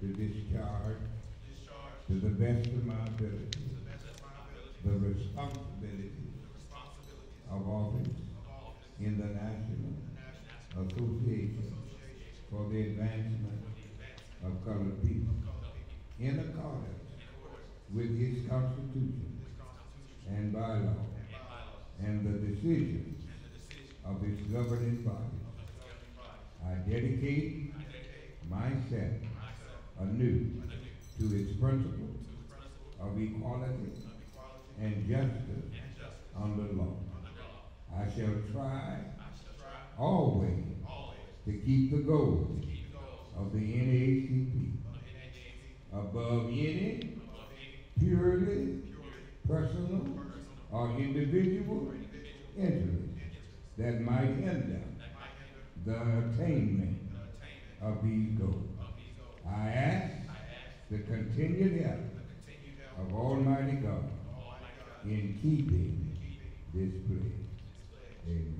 to discharge to the best of my ability the responsibilities of office in the National Association for the Advancement of Colored People in accordance with its Constitution and bylaws and the decisions of its governing body. I dedicate myself anew to its principle of equality and justice under law. I shall try always to keep the goals of the NAACP above any purely personal or individual interest that might hinder the attainment of these goals. I ask the continued help of Almighty God in keeping this pledge. Amen.